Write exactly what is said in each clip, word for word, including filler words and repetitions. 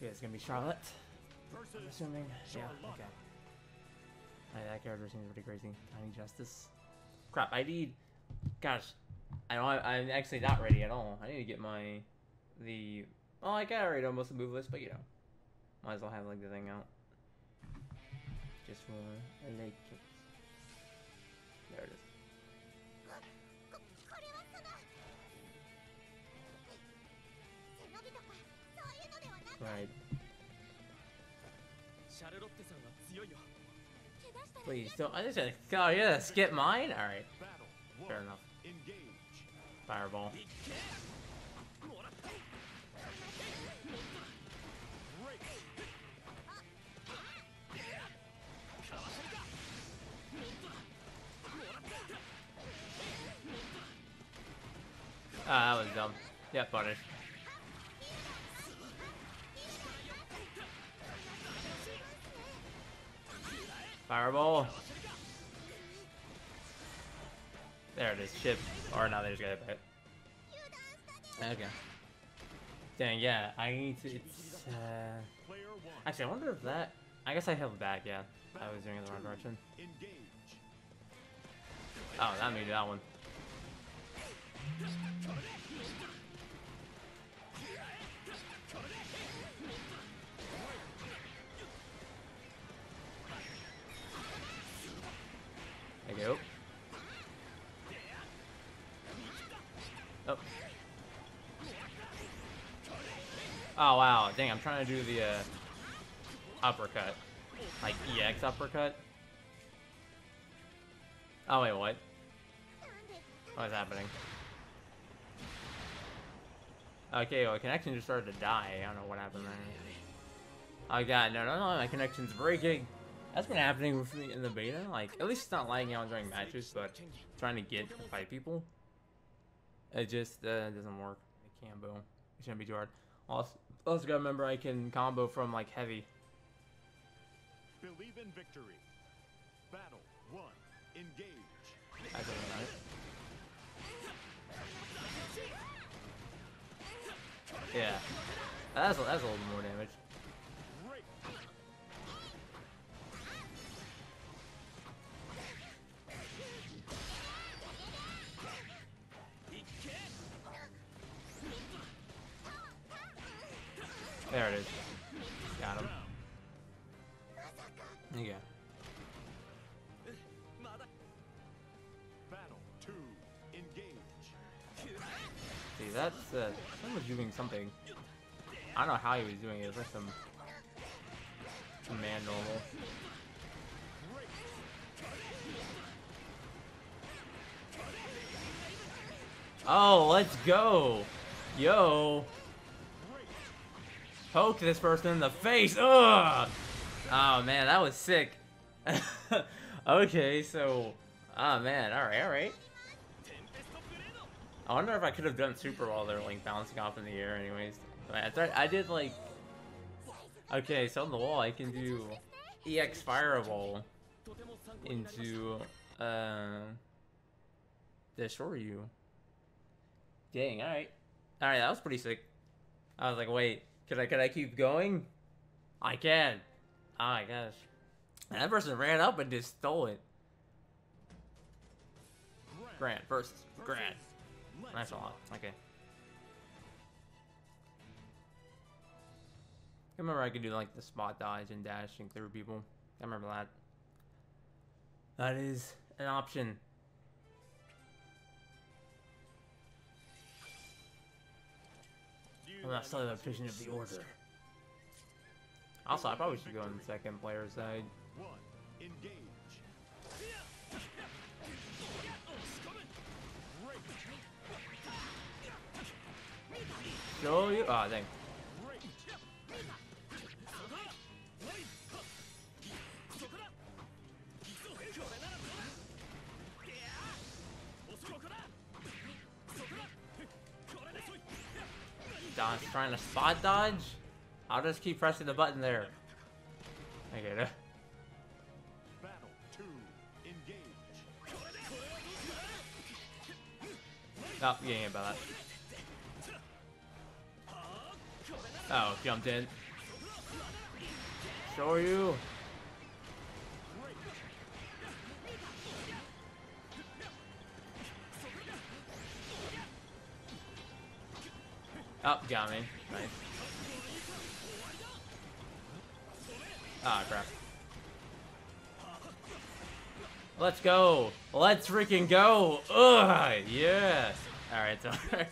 Yeah, it's gonna be Charlotte. I'm assuming. Yeah, okay. Right, that character seems pretty crazy. I need justice. Crap, I need. Gosh, I don't. I'm actually not ready at all. I need to get my the. Oh, I got already almost the move list, but you know, might as well have like the thing out. Just for electric. There it is. Right. Please don't. I just gotta go. Oh, yeah, skip mine? Alright. Fair enough. Fireball. Ah, that was dumb. Yeah, punished. Fireball. There it is. Chip. Or no, they just got hit by it. Okay. Dang, yeah. I need to. It's, uh... Actually, I wonder if that. I guess I held back, yeah. I was doing it in the wrong direction. Oh, that made that one. There you go. Oh. Oh wow, dang, I'm trying to do the uh, uppercut. Like E X uppercut. Oh wait, what? What's happening? Okay, well, connection just started to die. I don't know what happened there. Oh god, no, no, no, my connection's breaking. That's been happening with me in the beta. Like, at least it's not lagging out during matches, but trying to get to fight people, it just uh, doesn't work. The combo, it shouldn't be too hard. Also, also gotta remember I can combo from like heavy. Believe in victory. Battle one. Engage. I don't know. Right? Yeah, that's that's a little more damage. There it is. Got him. Yeah. Battle two. Engage. See, that's uh, someone was doing something. I don't know how he was doing it. It was like some command normal. Oh, let's go, yo. Poke this person in the face. Ugh! Oh man, that was sick. Okay, so, oh man, all right, all right. I wonder if I could have done super while they're like bouncing off in the air. Anyways, I, I did like. Okay, so on the wall, I can do E X Fireball into uh, the Shoryu. Dang, all right, all right, that was pretty sick. I was like, wait. Could I, could I keep going? I can. Oh my gosh. And that person ran up and just stole it. Grant versus Grant. That's a lot. Okay. I remember I could do like the spot dodge and dash and clear people. I remember that. That is an option. I'm not still the vision of the order. Also, I probably should go on the second player's side. One, engage. Show you. Ah, dang. Don's trying to spot dodge. I'll just keep pressing the button there. I get it. Battle two, engage. Oh, yeah, yeah, about that. Oh, jumped in. Show you. Oh, got me. Nice. Ah, crap. Let's go. Let's freaking go. Ugh, yes. All right, it's over.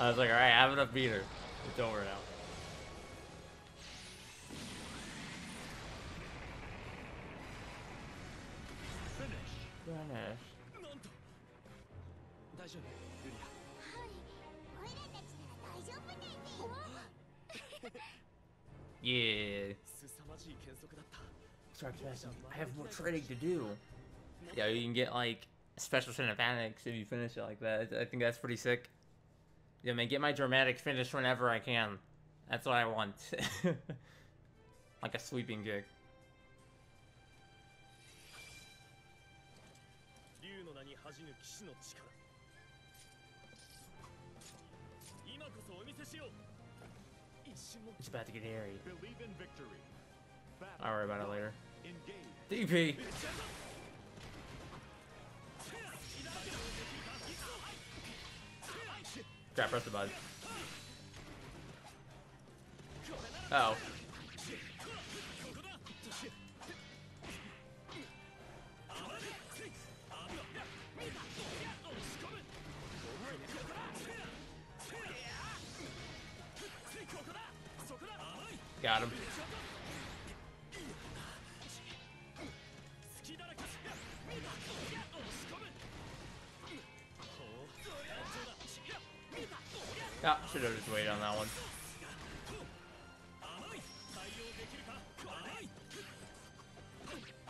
I was like, all right, I have enough meter. It's over now. Finish. Finish. Yeah. Sorry, I have more training to do. Yeah, you can get like special cinematics if you finish it like that. I think that's pretty sick. Yeah, man, get my dramatic finish whenever I can. That's what I want. Like a sweeping gig. It's about to get hairy. I'll worry about it later. D P! Crap, press the button. Uh oh. Got him. Ah, should have just waited on that one.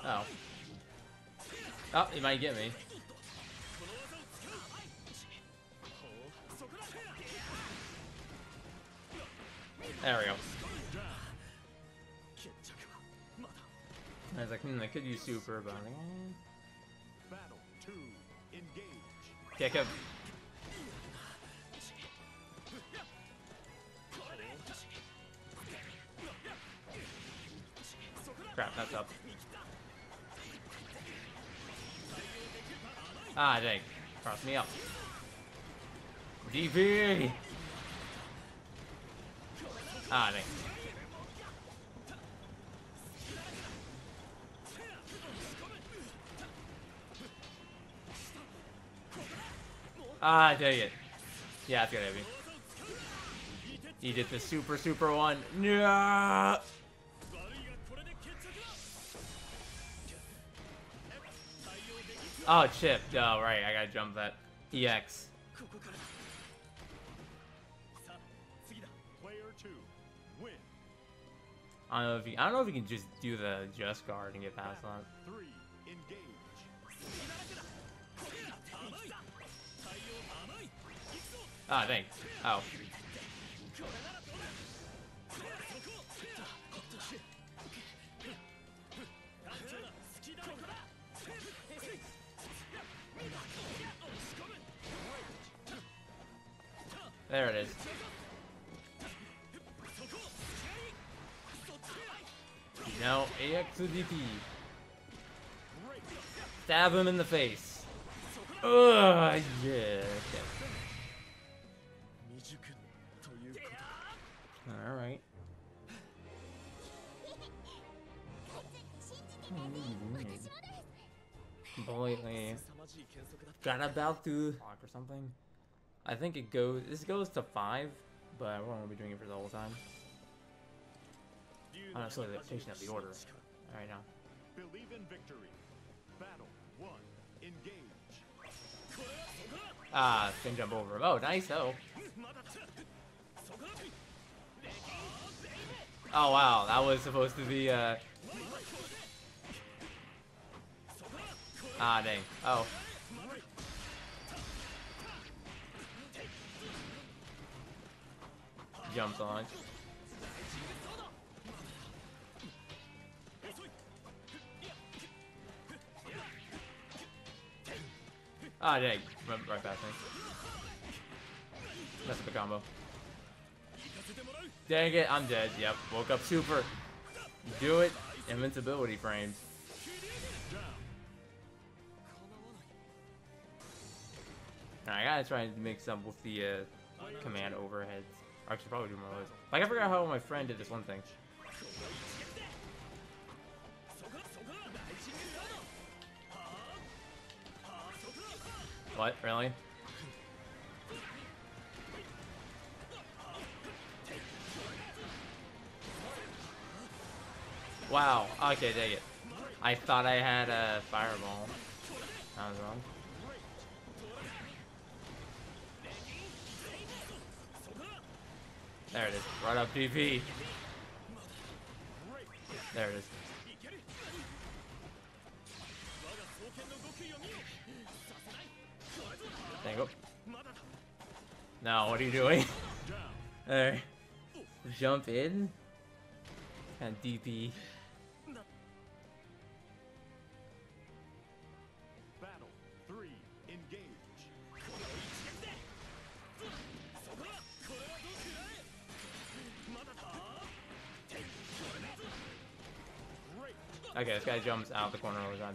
Oh. Oh, he might get me. There we go. I was like, hmm, I could use super, but I'm like, eh. Battle two, engage. Kick him. Crap, that's up. Ah, dang. Cross me up. D P! Ah, dang. Ah, dang it. Yeah, that's gonna hit me. He did the super, super one. No! Oh, chipped. Oh, right. I gotta jump that. E X. I don't know if you, I don't know if you can just do the just guard and get past that. Ah, dang. Oh. There it is. Now A X to D P. Stab him in the face. Ugh, yeah. Okay. All right. Completely got about to lock or something. I think it goes. This goes to five, but we're gonna be doing it for the whole time. I'm not sure the station of the order. All right now. Believe in victory. Battle one. Engage. Ah, spin jump over. Oh, nice. Oh. Oh wow, that was supposed to be. Uh... Ah dang. Oh. Jumps on. Ah, dang. Right past me. That's a combo. Dang it, I'm dead. Yep, woke up super. Do it. Invincibility frames. I gotta try and mix up with the uh, command overheads. I should probably do more of those. Like, I forgot how my friend did this one thing. What? Really? Wow. Okay, dang it. I thought I had a fireball. I was wrong. There it is. Right up D P. There it is. Dang it. No, what are you doing? There. Jump in. And D P. Battle three. Engage. Okay, this guy jumps out the corner all the time.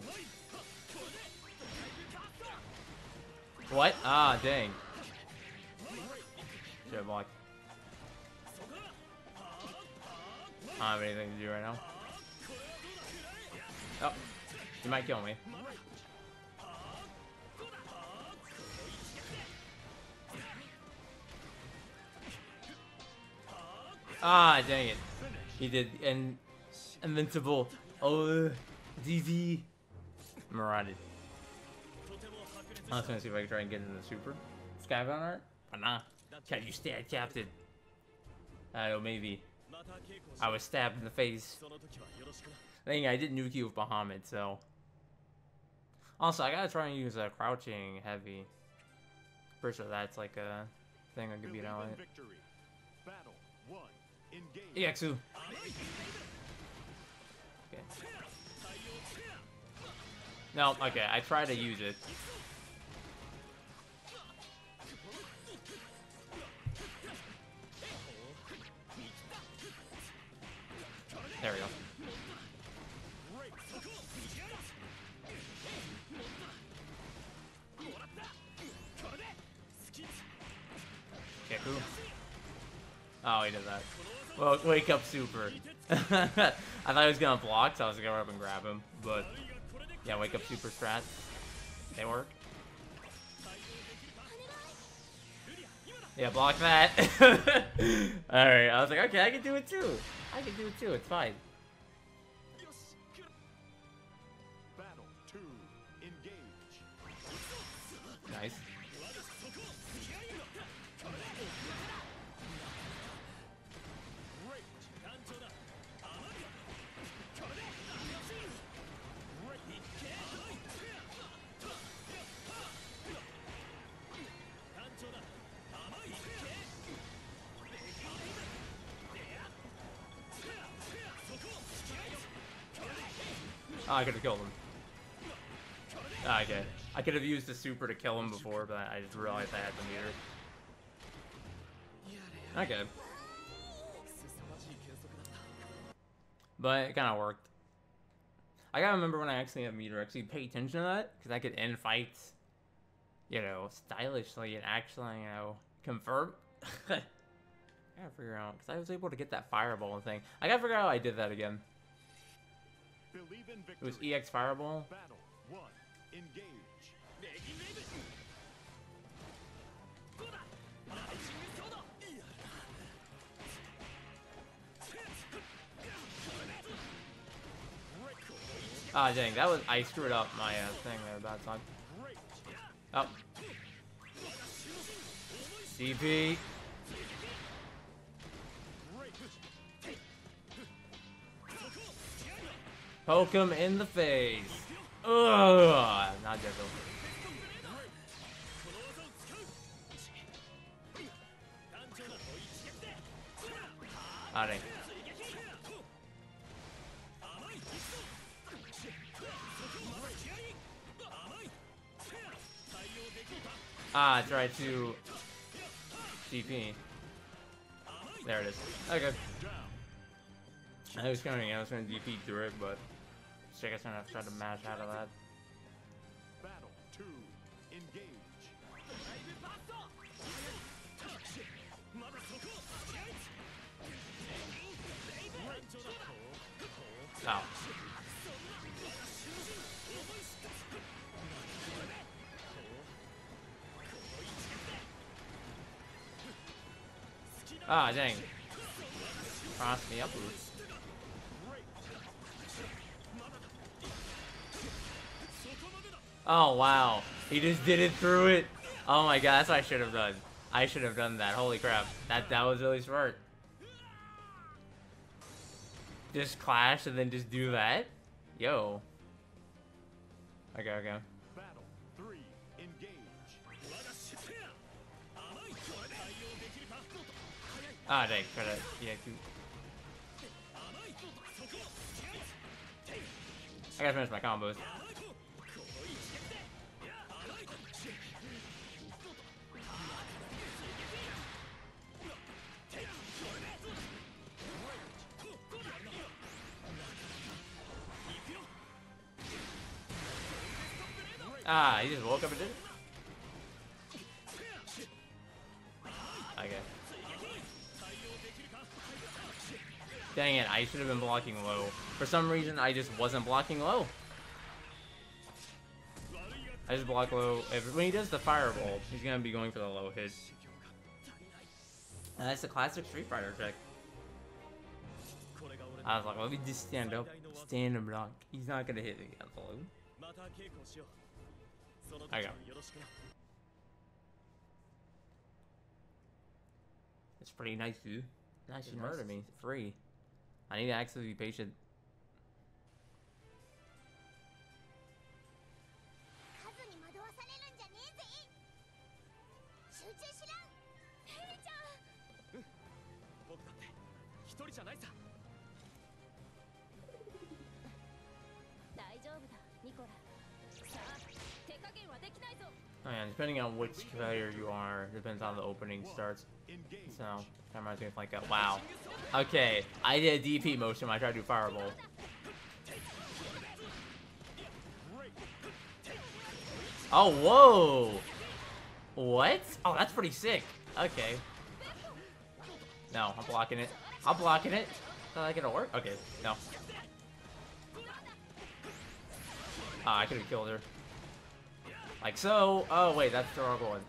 What? Ah, dang. Should've blocked. I don't have anything to do right now. Oh, you might kill me. Ah, dang it. He did an invincible. Oh, D V. Marauded. I was gonna see if I can try and get into the super. Skybound art? But nah. Can you stand, Captain? I don't know, maybe. I was stabbed in the face. I think I did nuke you with Bahamut, so. Also, I gotta try and use a crouching heavy. Pretty sure that's like a thing I could beat out. E X U. Okay. No, okay, I try to use it. There we go. Okay, cool. Oh, he did that. Well, wake up, super. I thought he was gonna block, so I was gonna run up and grab him. But yeah, wake up, super strats. They work. Yeah, block that. All right, I was like, okay, I can do it too. I can do it too, it's fine. Battle two, engage. Nice. Oh, I could have killed him. Oh, okay. I could have used the super to kill him before, but I just realized I had the meter. Okay. But it kind of worked. I gotta remember when I actually have meter, actually pay attention to that, because I could end fights, you know, stylishly and actually, you know, confirm. I gotta figure out, because I was able to get that fireball thing. I gotta figure out how I did that again. It was E X Fireball. Battle one, engage. Ah, dang, that was I screwed up my uh, thing there at that time. Oh. D P. Poke him in the face. Ugh, not dead though. All right. Ah, try to D P. There it is. Okay. I was coming, I was going to D P through it, but Sega's gonna have to try to mash out of that. Battle two, engage. Ow. Ah, dang. Cross me up. Oh, wow. He just did it through it. Oh my god, that's what I should have done. I should have done that. Holy crap. That that was really smart. Just clash and then just do that? Yo. Okay, okay. Battle three, engage. Ah, dang, try to, yeah, keep... I gotta finish my combos. Ah, he just woke up and did it? Okay. Dang it, I should have been blocking low. For some reason, I just wasn't blocking low. I just block low. If, when he does the fireball, he's going to be going for the low hit. And that's the classic Street Fighter trick. I was like, let me just stand up. Stand and block. He's not going to hit me. I got it. It's pretty nice, dude. Nice to murder me. Free. I need to actually be patient. Oh yeah, depending on which player you are, depends on the opening starts. So, that reminds me of like a, wow. Okay, I did a D P motion, I tried to do fireball. Oh, whoa! What? Oh, that's pretty sick. Okay. No, I'm blocking it. I'm blocking it. Is that gonna work? Okay, no. Ah, oh, I could've killed her. Like so. Oh wait, that's the wrong one.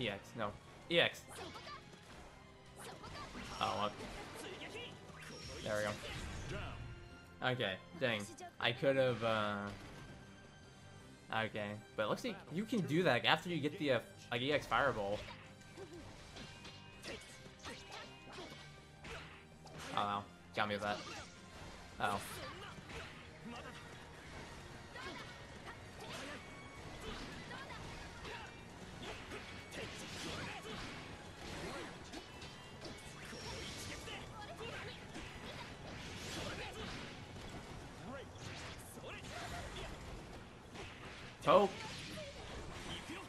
E X, no. E X. Oh, okay. There we go. Okay, dang. I could have, uh... Okay. But it looks like you can do that after you get the, uh, like, E X Fireball. Oh, no. Got me with that. Uh oh. Poke.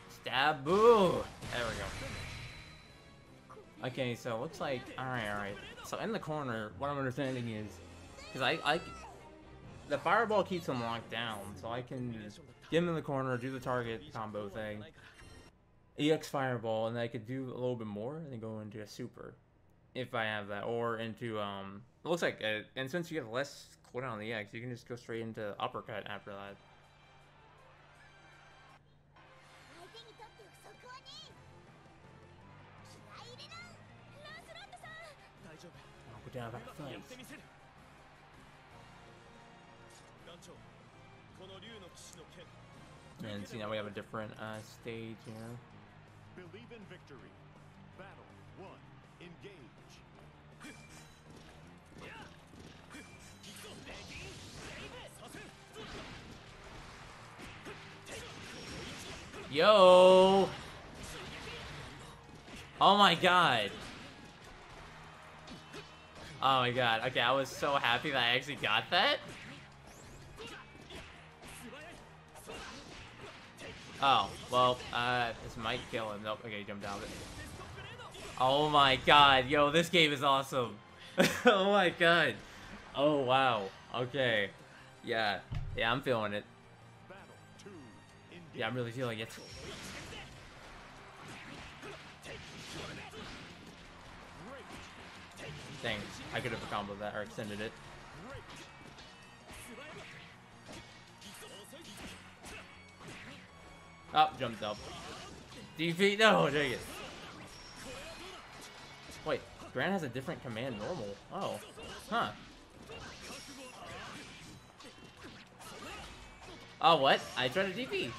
Stab. Boo. There we go. Okay, so it looks like... Alright, alright. So in the corner, what I'm understanding is... Because I, I... The fireball keeps him locked down, so I can get him in the corner, do the target combo thing. E X Fireball, and I could do a little bit more, and then go into a super. If I have that. Or into, um... It looks like... A, and since you have less cooldown on the E X, you can just go straight into uppercut after that. Down back and see, now we have a different uh, stage here. Believe in victory. Battle one. Engage. Yo! Oh my god! Oh my god, okay, I was so happy that I actually got that. Oh, well, uh, this might kill him. Nope, okay, he jumped out of it. Oh my god, yo, this game is awesome. Oh my god. Oh, wow. Okay. Yeah. Yeah, I'm feeling it. Yeah, I'm really feeling it. Dang, I could have comboed that or extended it. Oh, jumped up. D P? No, dang it. Wait, Gran has a different command normal. Oh, huh. Oh, what? I tried to D P.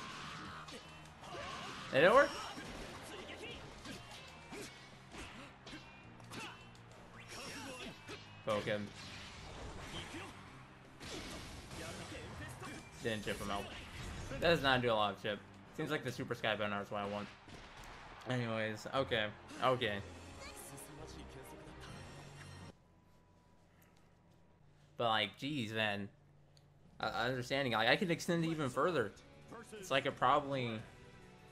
Did it work? Poke him. Didn't chip him out. That does not do a lot of chip. Seems like the Super Sky Banner is what I want. Anyways, okay. Okay. But like, geez, man. Uh, understanding, like, I could extend it even further. So I could probably,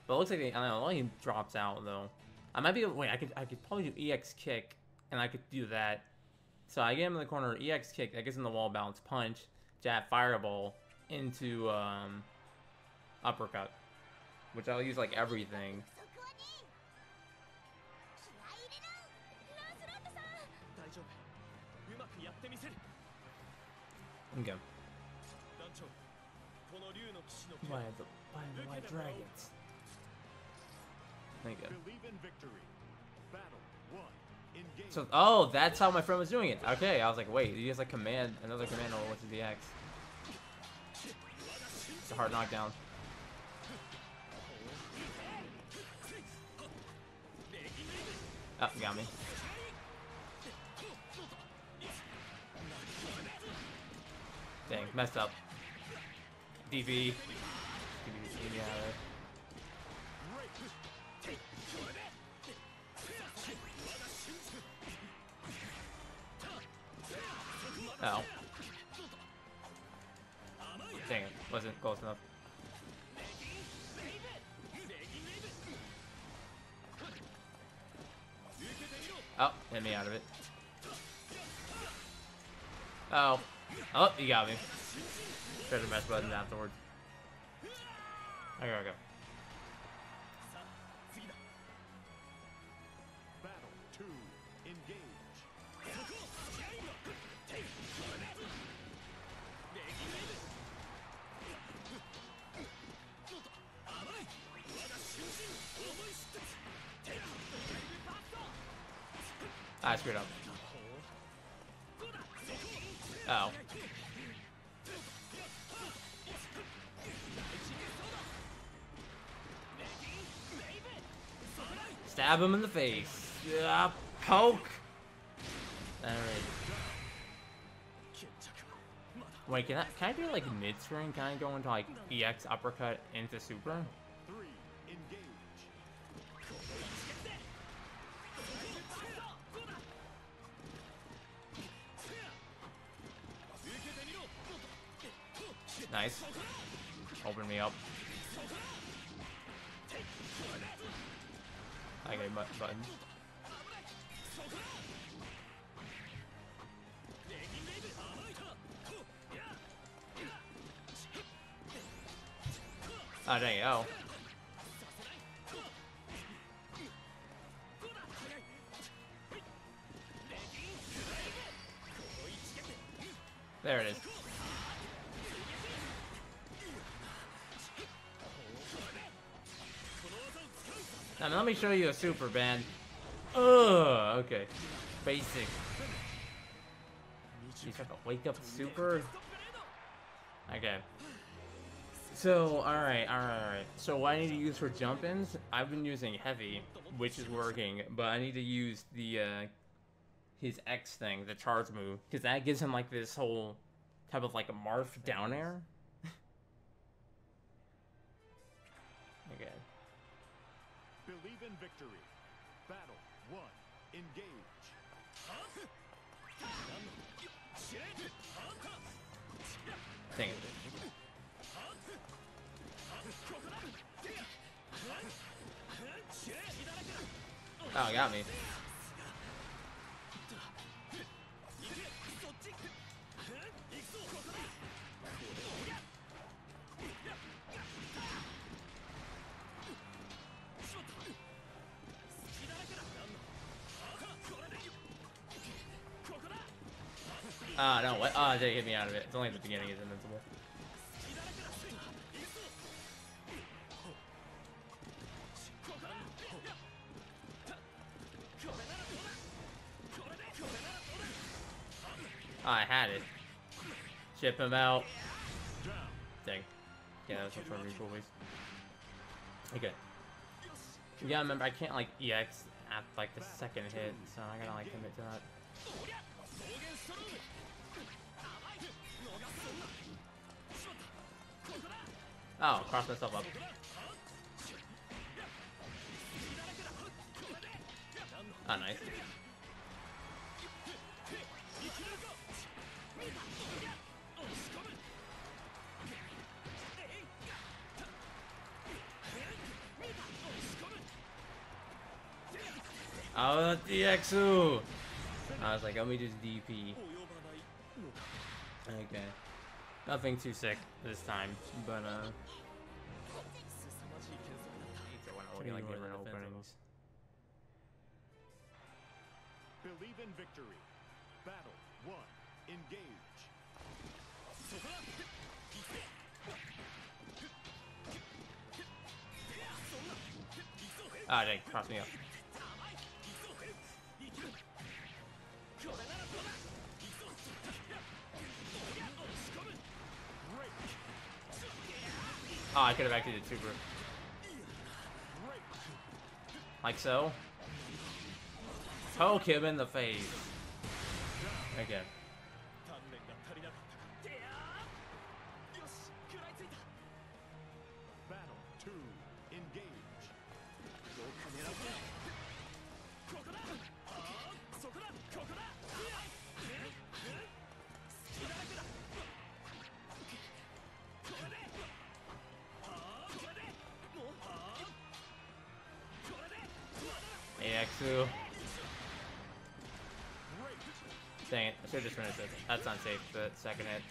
but it looks like the, I don't know, he drops out though. I might be able, wait, I could I could probably do E X kick, and I could do that. So I get him in the corner, E X kick, that gets him the wall bounce, punch, jab, fireball into um, uppercut, which I'll use like everything. Okay. By the, by the white dragons. Thank you. So, oh, that's how my friend was doing it. Okay, I was like, wait, he has like command, another command roll with the D X. It's a hard knockdown. Oh, got me. Dang, messed up. D B. Oh. Dang it, wasn't close enough. Oh, hit me out of it. Oh. Oh, you got me. Press the best button afterwards. Okay, okay. Battle two, engage. I screwed up. Oh. Stab him in the face. Yeah, poke. Alright. Wait, can I, can I do like mid-screen? Can I go into like E X uppercut into super? Nice. Open me up. I got a button. Oh, dang it. Oh. There it is. Now, let me show you a super band. Ugh, okay. Basic. You have to wake up super? Okay. So, alright, alright, alright. So what I need to use for jump-ins, I've been using heavy, which is working, but I need to use the, uh, his X thing, the charge move, because that gives him, like, this whole type of, like, a Marth down air. Okay. Believe in victory. Battle one. Engage. Dang it. Oh, got me. Ah, uh, no, what? Ah, oh, they hit me out of it. It's only at the beginning it's invincible. Oh, I had it. Chip him out. Dang. Yeah, that was from mutual waste. Okay. You gotta remember, I can't like E X at like the second hit, so I gotta like commit to that. Oh, cross myself up. Oh, nice. Oh, the D X U! I was like, let me just D P. Okay. Nothing too sick this time, but uh. Pretty like different openings. Believe in victory. Battle one. Engage. Ah, oh, they crossed me up. Oh, I could have activated two group. Like so. Poke him in the face. Again. Battle two. Engage. Dang it, I should have just finished it. That's not safe, the second hit.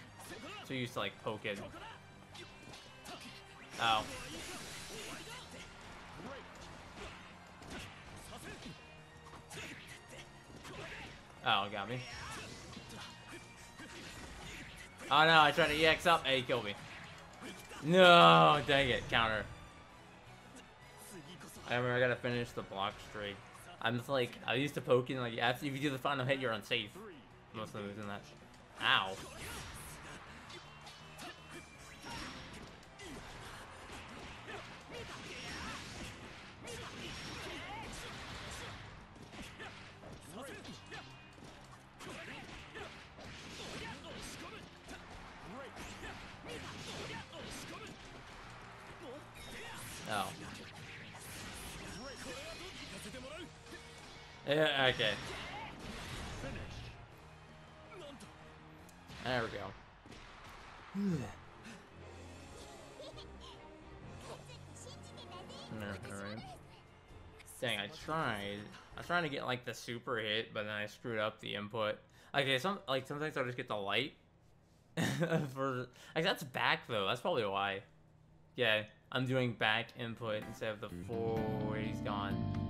So you used to like poke it. Oh. Oh, got me. Oh no, I tried to E X up. Hey, he killed me. No, dang it, counter. I remember I gotta finish the block straight. I'm just like, I used to poke in, like, after, if you do the final hit, you're unsafe. Mostly losing that. Ow. Oh. Yeah, okay. There we go. Alright. Dang, I tried. I was trying to get like the super hit, but then I screwed up the input. Okay, some like sometimes I'll just get the light. For like that's back though, that's probably why. Yeah, I'm doing back input instead of the full way he's gone.